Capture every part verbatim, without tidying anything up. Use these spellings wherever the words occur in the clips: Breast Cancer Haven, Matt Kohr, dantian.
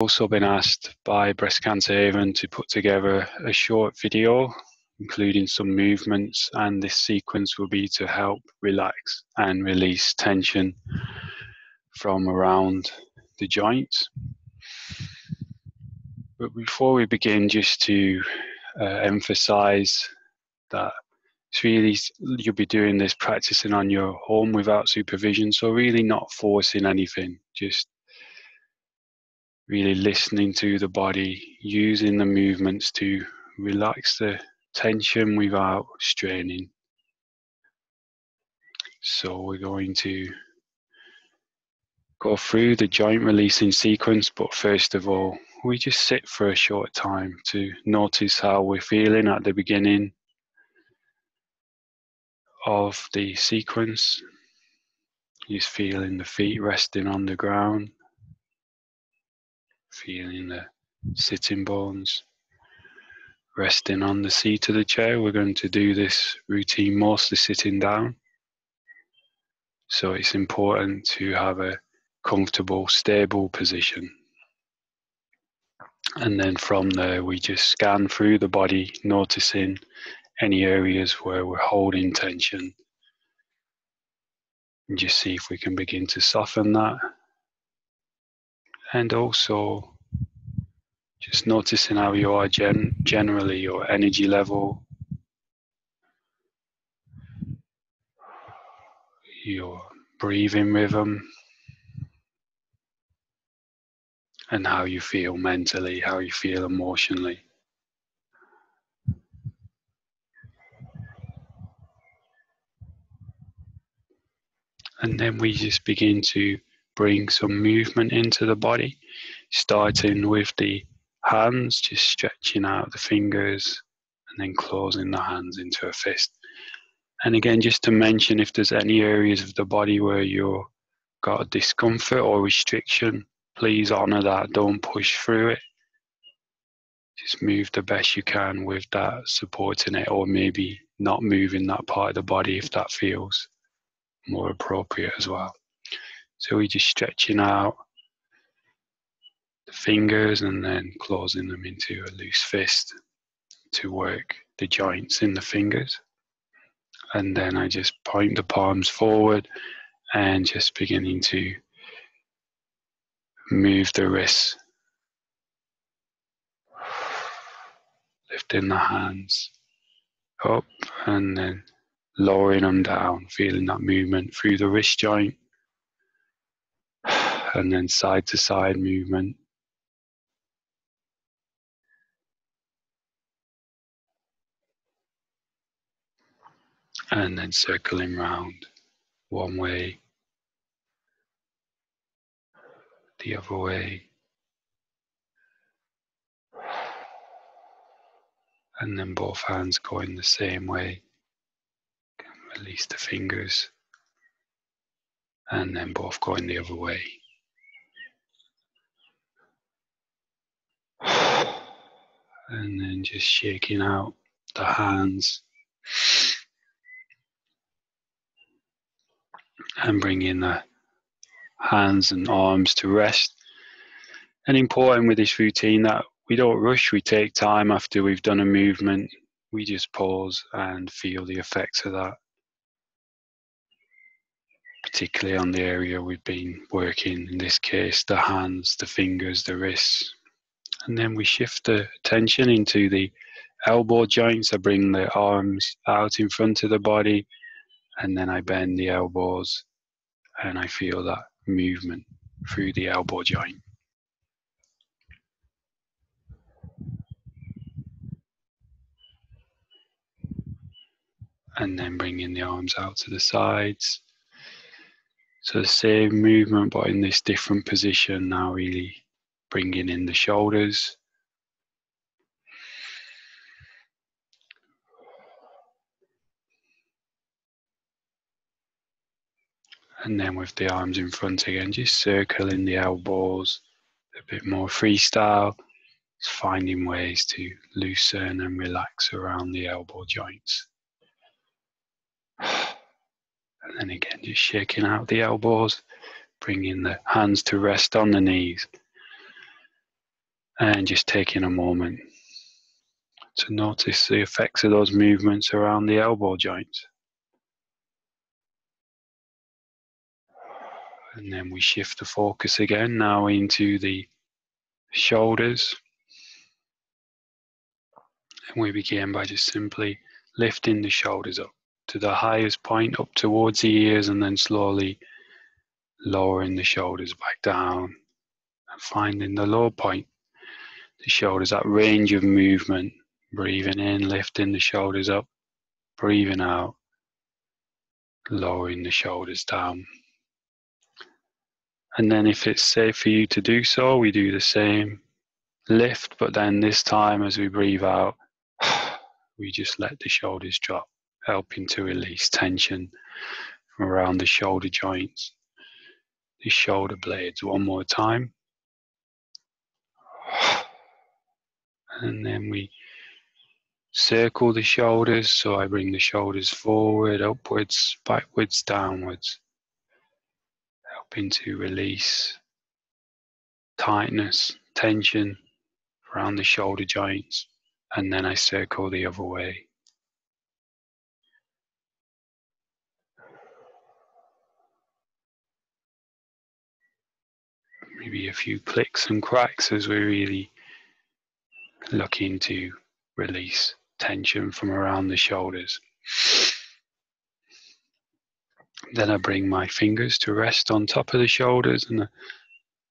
Also been asked by Breast Cancer Haven to put together a short video including some movements, and this sequence will be to help relax and release tension from around the joints. But before we begin, just to uh, emphasize that it's really, you'll be doing this practicing on your home without supervision, so really not forcing anything, just really listening to the body, using the movements to relax the tension without straining. So we're going to go through the joint releasing sequence, but first of all, we just sit for a short time to notice how we're feeling at the beginning of the sequence. Just feeling the feet resting on the ground. Feeling the sitting bones resting on the seat of the chair. We're going to do this routine mostly sitting down, so it's important to have a comfortable, stable position. And then from there, we just scan through the body, noticing any areas where we're holding tension. And just see if we can begin to soften that. And also, just noticing how you are gen generally, your energy level, your breathing rhythm, and how you feel mentally, how you feel emotionally. And then we just begin to bring some movement into the body, starting with the hands, just stretching out the fingers and then closing the hands into a fist. And again, just to mention, if there's any areas of the body where you've got a discomfort or restriction, please honor that, don't push through it. Just move the best you can with that, supporting it, or maybe not moving that part of the body if that feels more appropriate as well. So we're just stretching out the fingers and then closing them into a loose fist to work the joints in the fingers. And then I just point the palms forward and just beginning to move the wrists, lifting the hands up and then lowering them down, feeling that movement through the wrist joint, and then side to side movement. And then circling round one way, the other way, and then both hands going the same way. Release the fingers, and then both going the other way. And then just shaking out the hands and bringing the hands and arms to rest. And important with this routine that we don't rush, we take time after we've done a movement. We just pause and feel the effects of that, particularly on the area we've been working, in this case the hands, the fingers, the wrists. And then we shift the attention into the elbow joints. I bring the arms out in front of the body and then I bend the elbows and I feel that movement through the elbow joint. And then bringing the arms out to the sides. So the same movement, but in this different position now, really bringing in the shoulders. And then with the arms in front again, just circling the elbows, a bit more freestyle, finding ways to loosen and relax around the elbow joints. And then again, just shaking out the elbows, bringing the hands to rest on the knees. And just taking a moment to notice the effects of those movements around the elbow joint. And then we shift the focus again now into the shoulders. And we begin by just simply lifting the shoulders up to the highest point up towards the ears, and then slowly lowering the shoulders back down and finding the low point. The shoulders, that range of movement, breathing in, lifting the shoulders up, breathing out, lowering the shoulders down. And then if it's safe for you to do so, we do the same lift, but then this time as we breathe out, we just let the shoulders drop, helping to release tension from around the shoulder joints, the shoulder blades. One more time. And then we circle the shoulders, so I bring the shoulders forward, upwards, backwards, downwards, helping to release tightness, tension around the shoulder joints, and then I circle the other way. Maybe a few clicks and cracks as we really looking to release tension from around the shoulders. Then I bring my fingers to rest on top of the shoulders, and a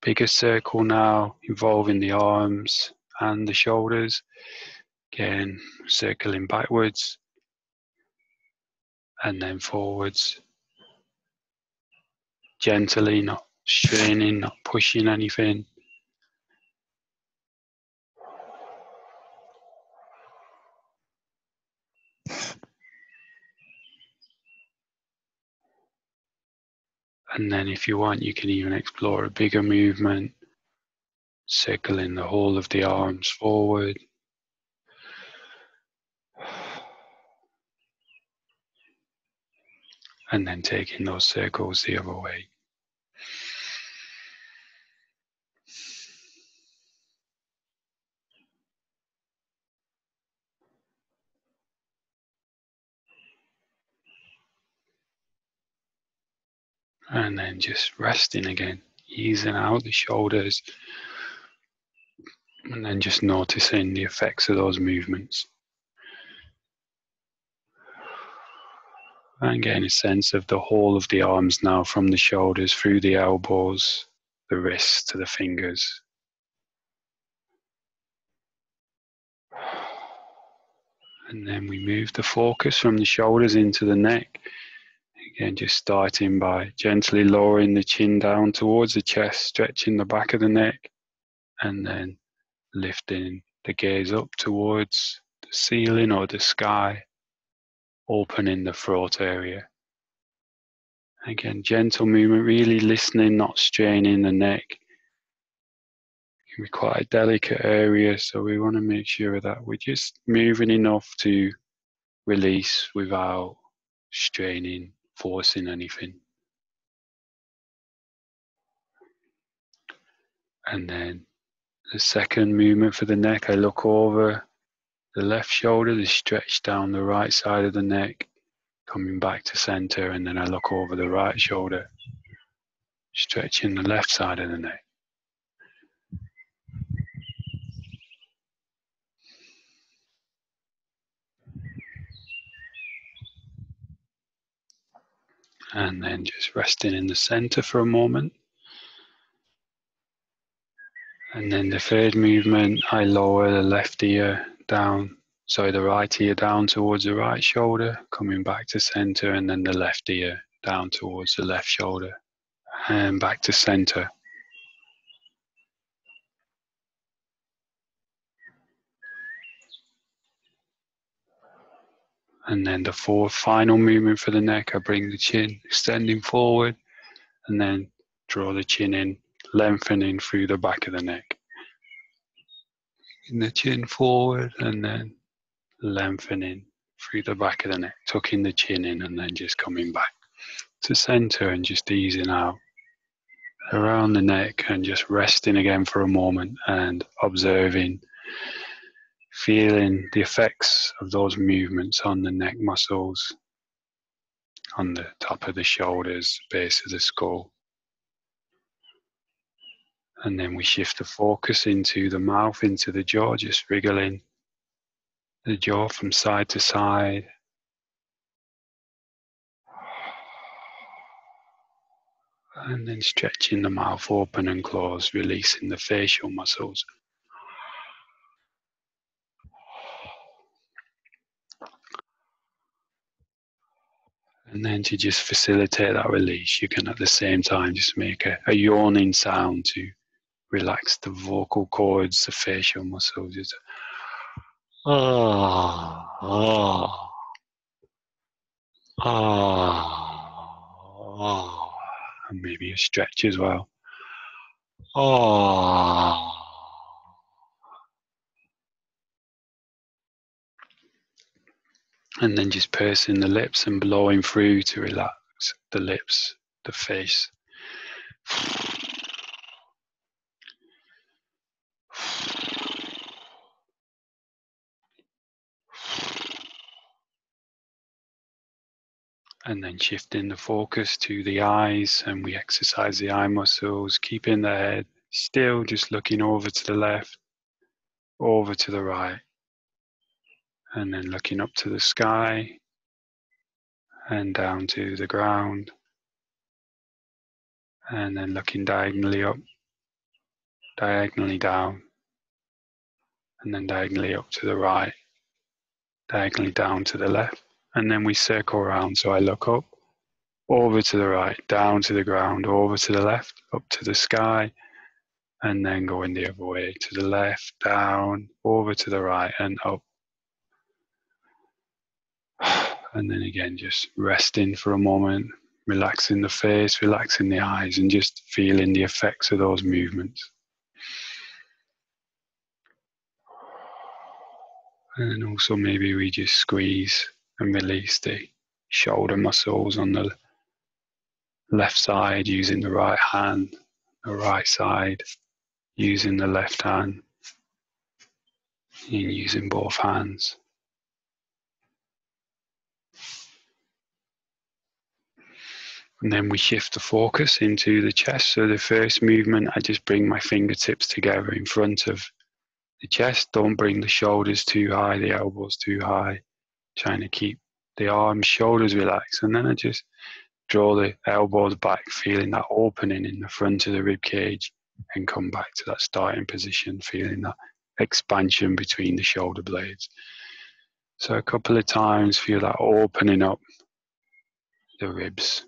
bigger circle now involving the arms and the shoulders. Again, circling backwards and then forwards. Gently, not straining, not pushing anything. And then if you want, you can even explore a bigger movement, circling the whole of the arms forward. And then taking those circles the other way. And then just resting again, easing out the shoulders, and then just noticing the effects of those movements. And getting a sense of the whole of the arms now, from the shoulders through the elbows, the wrists to the fingers. And then we move the focus from the shoulders into the neck. Again, just starting by gently lowering the chin down towards the chest, stretching the back of the neck, and then lifting the gaze up towards the ceiling or the sky, opening the throat area. Again, gentle movement, really listening, not straining the neck. It can be quite a delicate area, so we want to make sure that we're just moving enough to release without straining, forcing anything. And then the second movement for the neck, I look over the left shoulder, the stretch down the right side of the neck, coming back to center, and then I look over the right shoulder, stretching the left side of the neck. And then just resting in the center for a moment. And then the third movement, I lower the left ear down, sorry, the right ear down towards the right shoulder, coming back to center, and then the left ear down towards the left shoulder, and back to center. And then the fourth final movement for the neck, I bring the chin extending forward, and then draw the chin in, lengthening through the back of the neck. Bring the chin forward and then lengthening through the back of the neck, tucking the chin in and then just coming back to center and just easing out around the neck and just resting again for a moment and observing, feeling the effects of those movements on the neck muscles, on the top of the shoulders, base of the skull. And then we shift the focus into the mouth, into the jaw, just wriggling the jaw from side to side. And then stretching the mouth open and close, releasing the facial muscles. And then to just facilitate that release, you can at the same time just make a, a yawning sound to relax the vocal cords, the facial muscles. Just, ah, ah, ah, ah. And maybe a stretch as well. Ah. And then just pursing the lips and blowing through to relax the lips, the face. And then shifting the focus to the eyes, and we exercise the eye muscles, keeping the head still, just looking over to the left, over to the right. And then looking up to the sky and down to the ground. And then looking diagonally up, diagonally down, and then diagonally up to the right, diagonally down to the left. And then we circle around. So I look up, over to the right, down to the ground, over to the left, up to the sky, and then going the other way to the left, down, over to the right, and up. And then again, just resting for a moment, relaxing the face, relaxing the eyes, and just feeling the effects of those movements. And also maybe we just squeeze and release the shoulder muscles on the left side using the right hand, the right side using the left hand, and using both hands. And then we shift the focus into the chest. So the first movement, I just bring my fingertips together in front of the chest. Don't bring the shoulders too high, the elbows too high. Trying to keep the arms, shoulders relaxed. And then I just draw the elbows back, feeling that opening in the front of the rib cage, and come back to that starting position, feeling that expansion between the shoulder blades. So a couple of times, feel that opening up the ribs.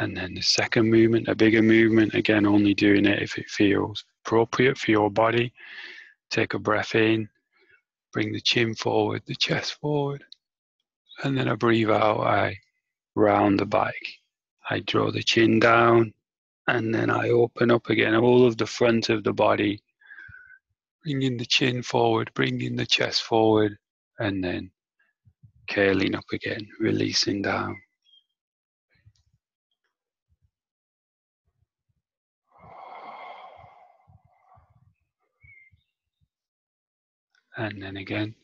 And then the second movement, a bigger movement, again, only doing it if it feels appropriate for your body. Take a breath in, bring the chin forward, the chest forward. And then I breathe out, I round the back. I draw the chin down, and then I open up again, all of the front of the body, bringing the chin forward, bringing the chest forward, and then curling up again, releasing down. And then again,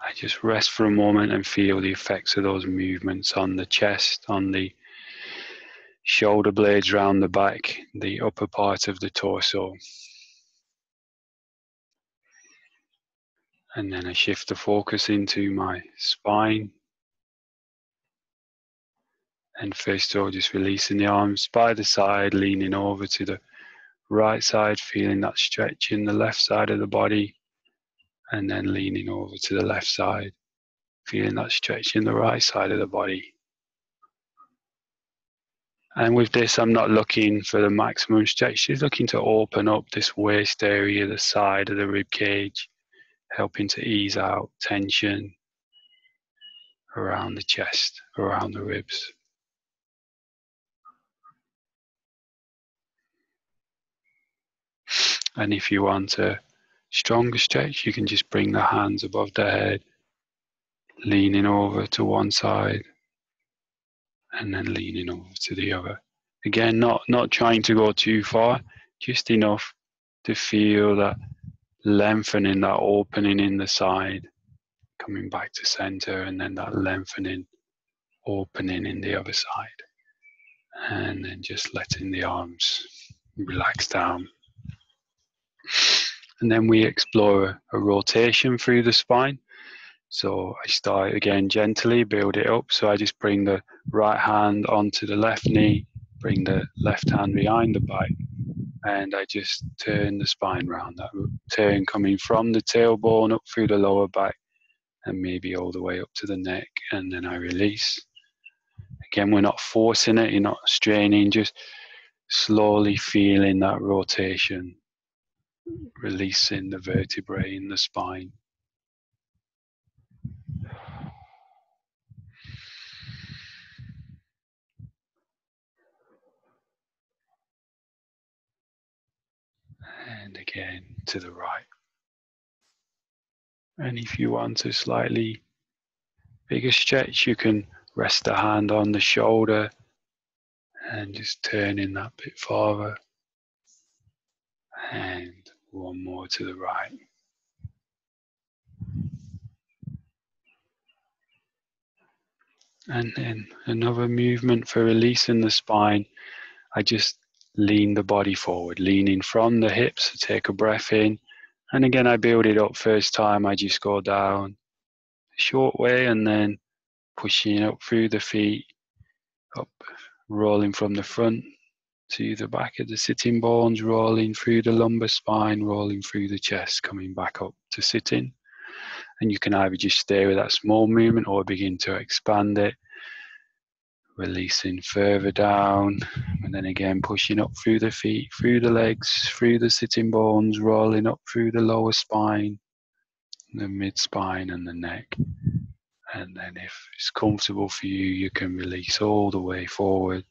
I just rest for a moment and feel the effects of those movements on the chest, on the shoulder blades round the back, the upper part of the torso. And then I shift the focus into my spine. And first of all, just releasing the arms by the side, leaning over to the right side, feeling that stretch in the left side of the body. And then leaning over to the left side, feeling that stretch in the right side of the body. And with this, I'm not looking for the maximum stretch, just looking to open up this waist area, the side of the rib cage, helping to ease out tension around the chest, around the ribs. And if you want to stronger stretch, you can just bring the hands above the head, leaning over to one side and then leaning over to the other. Again, not, not trying to go too far, just enough to feel that lengthening, that opening in the side, coming back to center, and then that lengthening, opening in the other side. And then just letting the arms relax down. And then we explore a rotation through the spine. So I start again gently, build it up. So I just bring the right hand onto the left knee, bring the left hand behind the back, and I just turn the spine round. That turn coming from the tailbone up through the lower back and maybe all the way up to the neck, and then I release. Again, we're not forcing it, you're not straining, just slowly feeling that rotation, releasing the vertebrae in the spine. And again to the right. And if you want a slightly bigger stretch, you can rest the hand on the shoulder and just turn in that bit farther. And one more to the right. And then another movement for releasing the spine. I just lean the body forward, leaning from the hips, take a breath in. And again, I build it up first time. I just go down a short way and then pushing up through the feet, up, rolling from the front to the back of the sitting bones, rolling through the lumbar spine, rolling through the chest, coming back up to sitting. And you can either just stay with that small movement or begin to expand it, releasing further down, and then again pushing up through the feet, through the legs, through the sitting bones, rolling up through the lower spine, the mid spine and the neck. And then if it's comfortable for you, you can release all the way forward.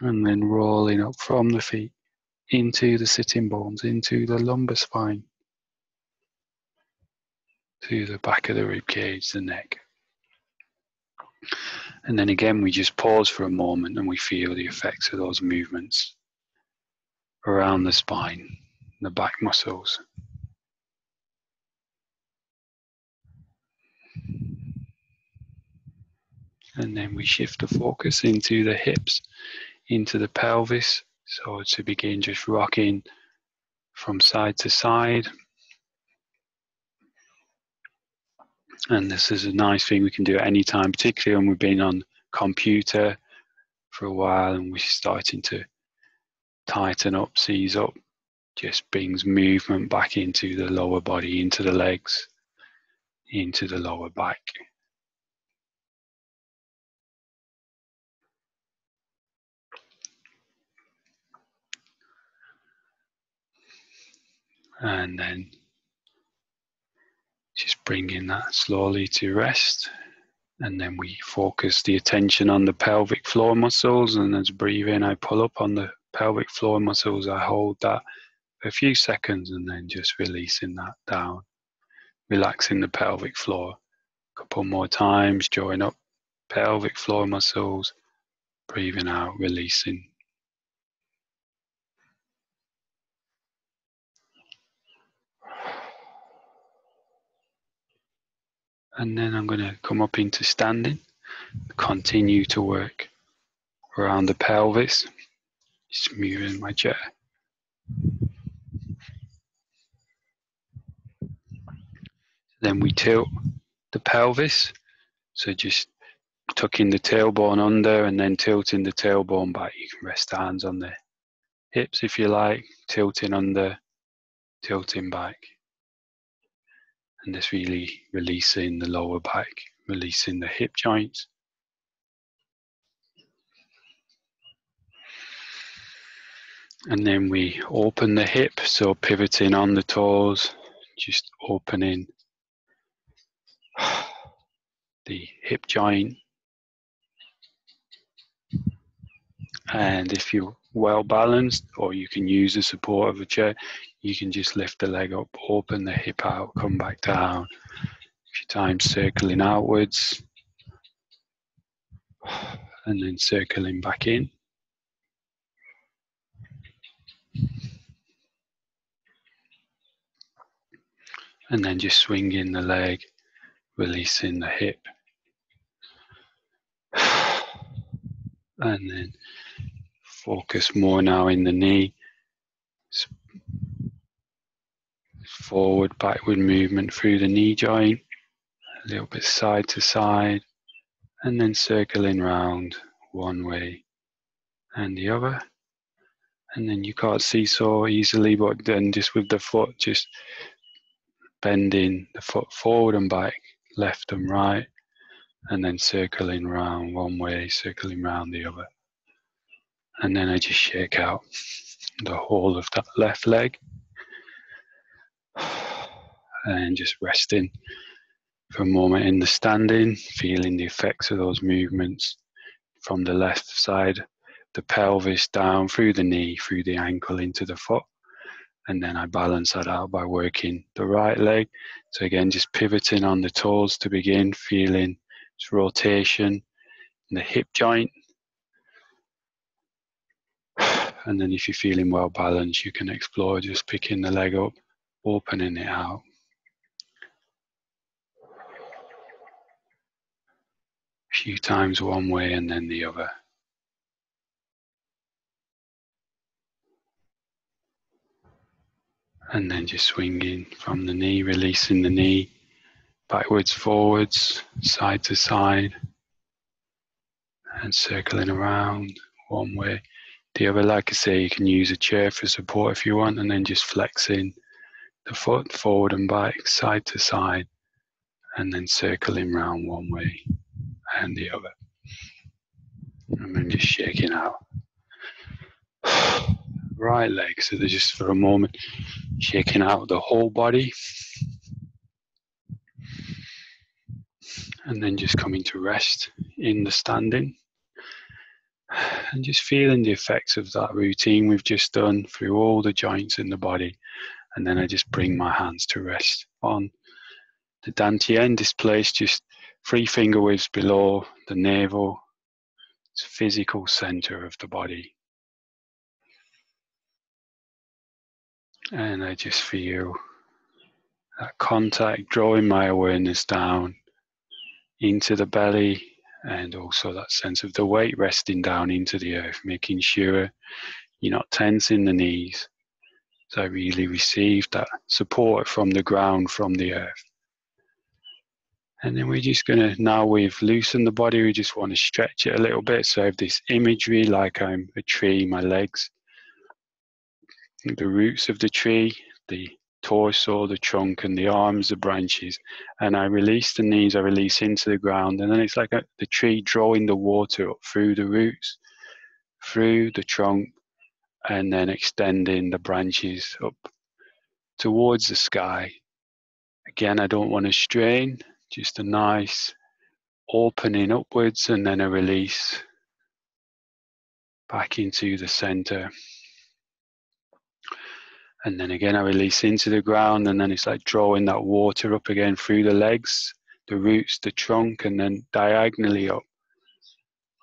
And then rolling up from the feet into the sitting bones, into the lumbar spine, to the back of the rib cage, the neck. And then again, we just pause for a moment and we feel the effects of those movements around the spine, the back muscles. And then we shift the focus into the hips, into the pelvis. So to begin just rocking from side to side. And this is a nice thing we can do at any time, particularly when we've been on computer for a while and we're starting to tighten up, seize up, just brings movement back into the lower body, into the legs, into the lower back. And then just bringing that slowly to rest. And then we focus the attention on the pelvic floor muscles. And as I breathe in, I pull up on the pelvic floor muscles. I hold that for a few seconds and then just releasing that down. Relaxing the pelvic floor. A couple more times, join up pelvic floor muscles. Breathing out, releasing. And then I'm going to come up into standing, continue to work around the pelvis, just moving my chair. Then we tilt the pelvis, so just tucking the tailbone under and then tilting the tailbone back. You can rest the hands on the hips if you like, tilting under, tilting back. And this really releasing the lower back, releasing the hip joints. And then we open the hip, so pivoting on the toes, just opening the hip joint. And if you're well balanced, or you can use the support of a chair, you can just lift the leg up, open the hip out, come back down. If you time circling outwards and then circling back in. And then just swinging the leg, releasing the hip. And then focus more now in the knee. Forward, backward movement through the knee joint. A little bit side to side. And then circling round one way and the other. And then you can't seesaw easily, but then just with the foot, just bending the foot forward and back, left and right, and then circling round one way, circling round the other. And then I just shake out the whole of that left leg. And just resting for a moment in the standing, feeling the effects of those movements from the left side, the pelvis down through the knee, through the ankle into the foot. And then I balance that out by working the right leg. So again, just pivoting on the toes to begin, feeling its rotation in the hip joint. And then if you're feeling well balanced, you can explore just picking the leg up, opening it out. A few times one way and then the other. And then just swinging from the knee, releasing the knee, backwards, forwards, side to side, and circling around one way. The other, like I say, you can use a chair for support if you want, and then just flexing the foot forward and back, side to side, and then circling round one way and the other. And then just shaking out. Right leg, so they're just for a moment shaking out the whole body, and then just coming to rest in the standing, and just feeling the effects of that routine we've just done through all the joints in the body. And then I just bring my hands to rest on the dantian, displaced just three finger widths below the navel. It's physical center of the body. And I just feel that contact, drawing my awareness down into the belly, and also that sense of the weight resting down into the earth, making sure you're not tensing the knees. So I really receive that support from the ground, from the earth. And then we're just gonna, now we've loosened the body, we just wanna stretch it a little bit. So I have this imagery like I'm a tree, my legs, the roots of the tree, the torso, the trunk, and the arms, the branches. And I release the knees, I release into the ground, and then it's like a, the tree drawing the water up through the roots, through the trunk, and then extending the branches up towards the sky. Again, I don't want to strain, just a nice opening upwards, and then a release back into the center. And then again, I release into the ground, and then it's like drawing that water up again through the legs, the roots, the trunk, and then diagonally up,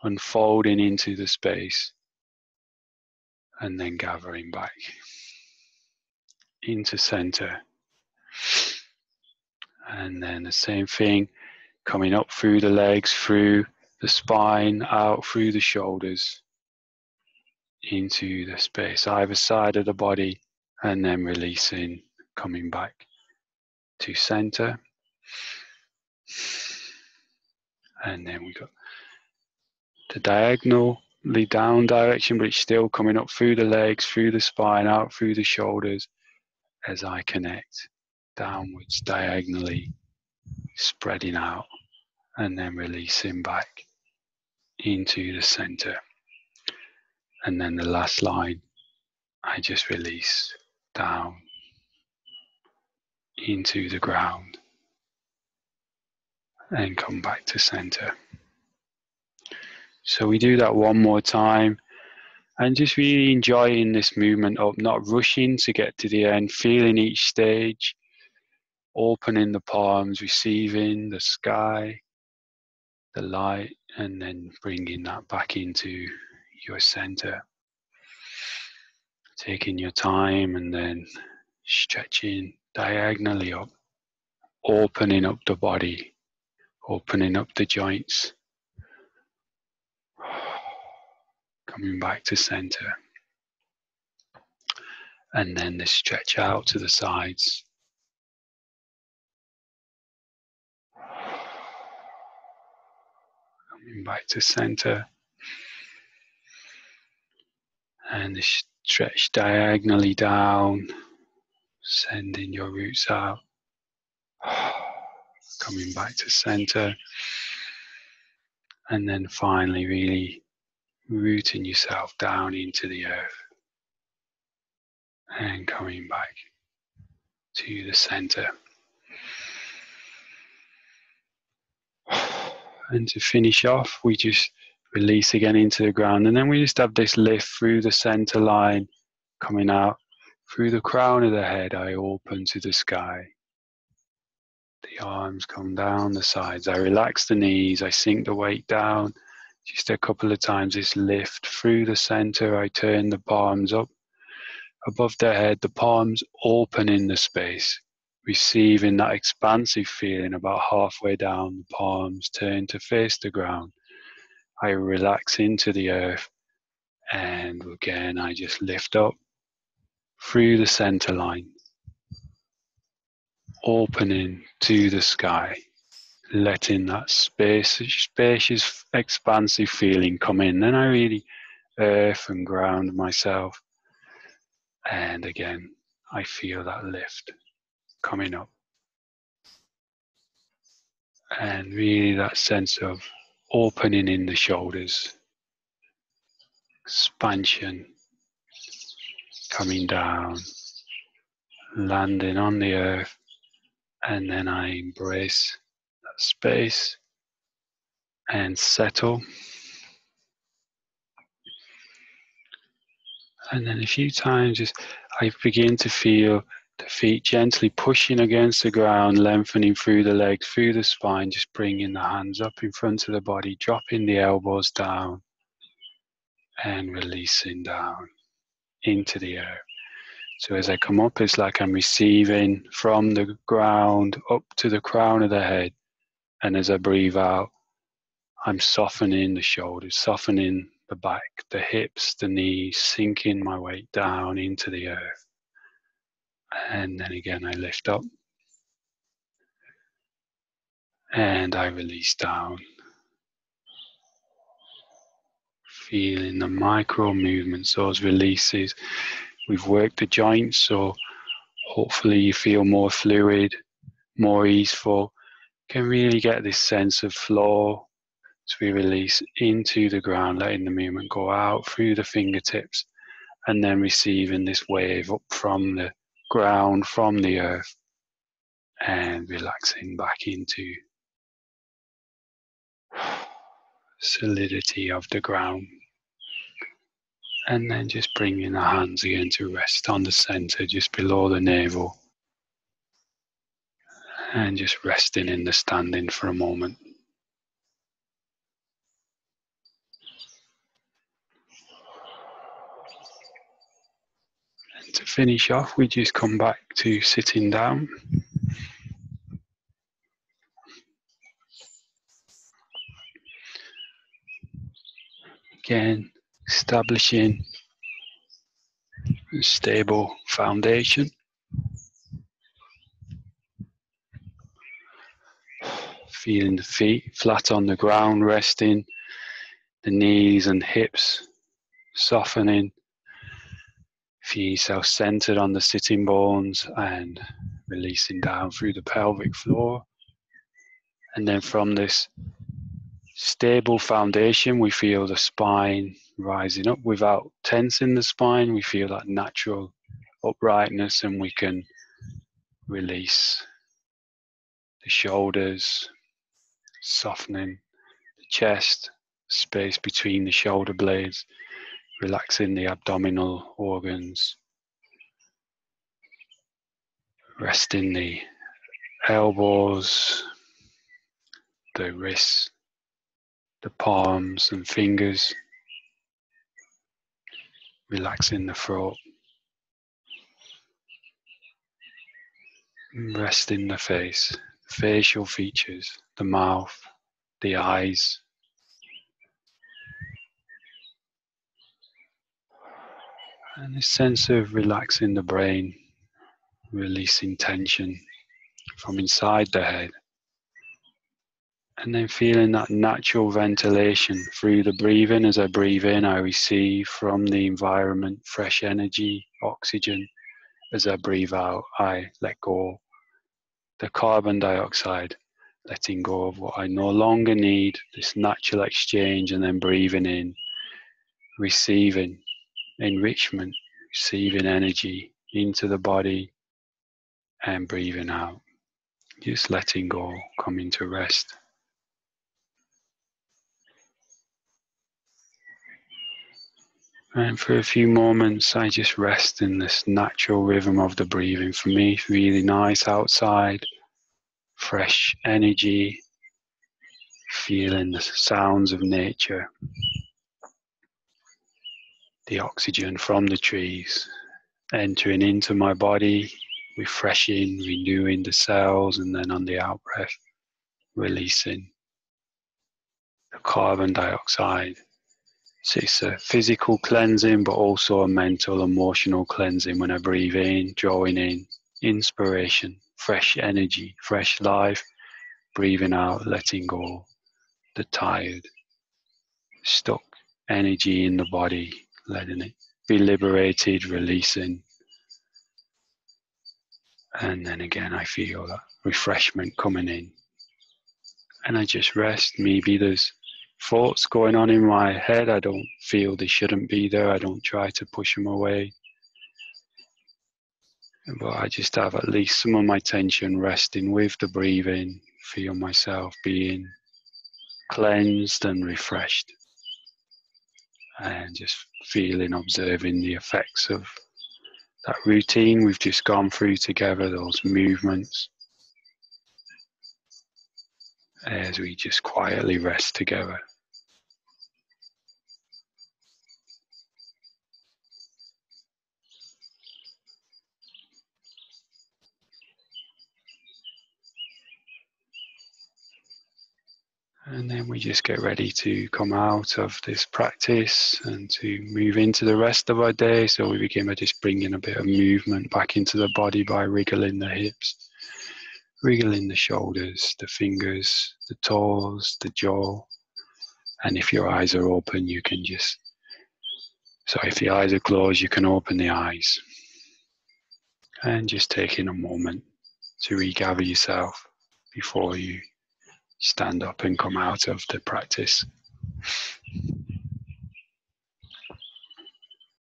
unfolding into the space, and then gathering back into center. And then the same thing, coming up through the legs, through the spine, out through the shoulders, into the space, either side of the body, and then releasing, coming back to center. And then we got the diagonally down direction, but it's still coming up through the legs, through the spine, out through the shoulders, as I connect downwards, diagonally, spreading out, and then releasing back into the center. And then the last line, I just release down into the ground and come back to center. So we do that one more time, and just really enjoying this movement up, not rushing to get to the end, feeling each stage, opening the palms, receiving the sky, the light, and then bringing that back into your center. Taking your time and then stretching diagonally up, opening up the body, opening up the joints, coming back to center. And then the stretch out to the sides. Coming back to center. And the stretch diagonally down, sending your roots out, coming back to center, and then finally really rooting yourself down into the earth and coming back to the center. And to finish off, we just release again into the ground, and then we just have this lift through the center line, coming out through the crown of the head. I open to the sky, the arms come down the sides, I relax the knees, I sink the weight down. Just a couple of times this lift through the center. I turn the palms up above the head, the palms open in the space, receiving that expansive feeling. About halfway down, the palms turn to face the ground, I relax into the earth, and again, I just lift up through the center line, opening to the sky, letting that space, spacious, expansive feeling come in. Then I really earth and ground myself. And again, I feel that lift coming up. And really that sense of opening in the shoulders, expansion, coming down, landing on the earth, and then I embrace that space and settle. And then a few times just I begin to feel the feet gently pushing against the ground, lengthening through the legs, through the spine, just bringing the hands up in front of the body, dropping the elbows down and releasing down into the earth. So as I come up, it's like I'm receiving from the ground up to the crown of the head. And as I breathe out, I'm softening the shoulders, softening the back, the hips, the knees, sinking my weight down into the earth. And then again, I lift up and I release down. Feeling the micro movements, those releases. We've worked the joints, so hopefully you feel more fluid, more easeful. Can really get this sense of flow as we release into the ground, letting the movement go out through the fingertips and then receiving this wave up from the ground, from the earth, and relaxing back into solidity of the ground. And then just bringing the hands again to rest on the center, just below the navel, and just resting in the standing for a moment. To finish off, we just come back to sitting down. Again, establishing a stable foundation. Feeling the feet flat on the ground, resting, the knees and hips softening. Feel yourself centered on the sitting bones and releasing down through the pelvic floor. And then from this stable foundation, we feel the spine rising up without tensing the spine. We feel that natural uprightness, and we can release the shoulders, softening the chest, space between the shoulder blades, relaxing the abdominal organs, resting the elbows, the wrists, the palms and fingers, relaxing the throat, resting the face, the facial features, the mouth, the eyes. And this sense of relaxing the brain, releasing tension from inside the head. And then feeling that natural ventilation through the breathing. As I breathe in, I receive from the environment fresh energy, oxygen. As I breathe out, I let go the carbon dioxide, letting go of what I no longer need, this natural exchange, and then breathing in, receiving enrichment, receiving energy into the body, and breathing out, just letting go, coming to rest. And for a few moments, I just rest in this natural rhythm of the breathing. For me, it's really nice outside, fresh energy, feeling the sounds of nature, the oxygen from the trees entering into my body, refreshing, renewing the cells, and then on the out breath, releasing the carbon dioxide. So it's a physical cleansing, but also a mental, emotional cleansing when I breathe in, drawing in inspiration, fresh energy, fresh life, breathing out, letting go the tired, stuck energy in the body, letting it be liberated, releasing. And then again, I feel that refreshment coming in. And I just rest. Maybe there's thoughts going on in my head. I don't feel they shouldn't be there. I don't try to push them away. But I just have at least some of my tension resting with the breathing. Feel myself being cleansed and refreshed. And just feeling, observing the effects of that routine we've just gone through together, those movements, as we just quietly rest together. And then we just get ready to come out of this practice and to move into the rest of our day. So we begin by just bringing a bit of movement back into the body by wriggling the hips, wriggling the shoulders, the fingers, the toes, the jaw. And if your eyes are open, you can just, sorry, if the eyes are closed, you can open the eyes. And just taking a moment to regather yourself before you stand up and come out of the practice.